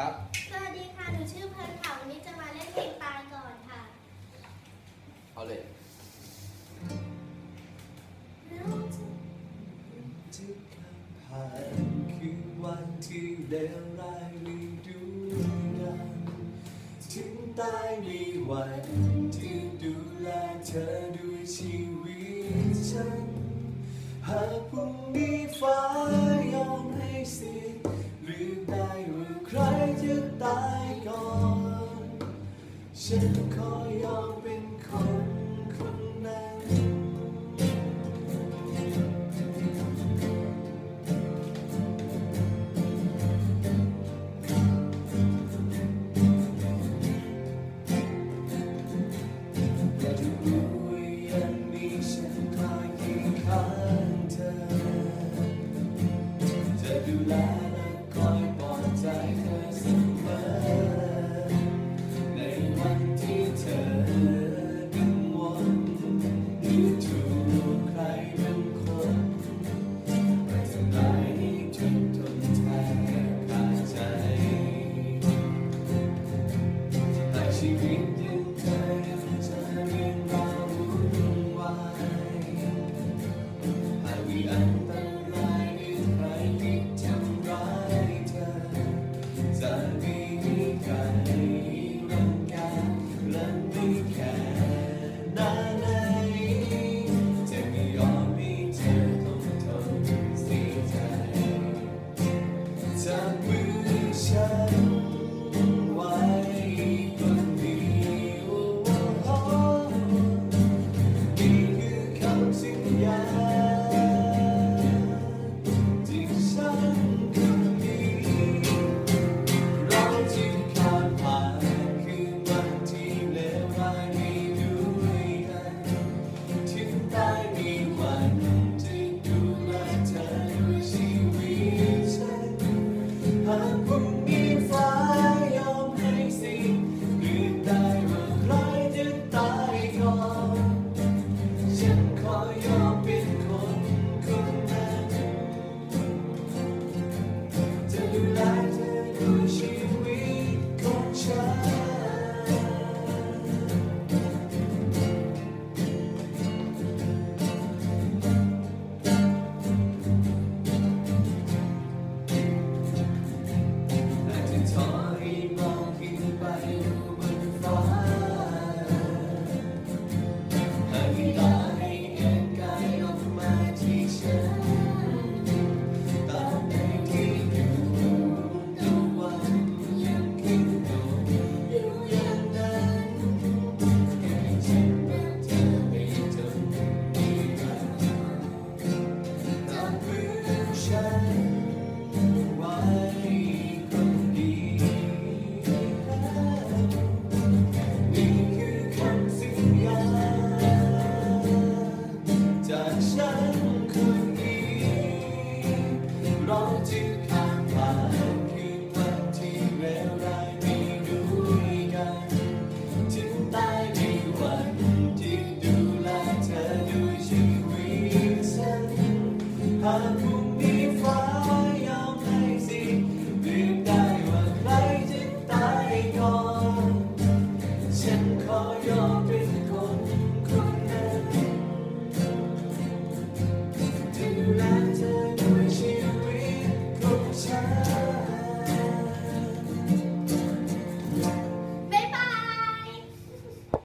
ครับสวัสดีค่ะหนูชื่อเพลินค่ะวันนี้จะมาเล่นเพลงตายก่อนค่ะเอาเลยเราจะรู้ทุกการผ่านคือวันที่เลวร้ายมีดูดันถึงตายมีวันที่ดูแลเธอด้วยชีวิตฉันหากพรุ่งนี้ฟ้ายอมให้สิทธิ์หรือได้ว่าใครจะตายก่อนฉันขอยอม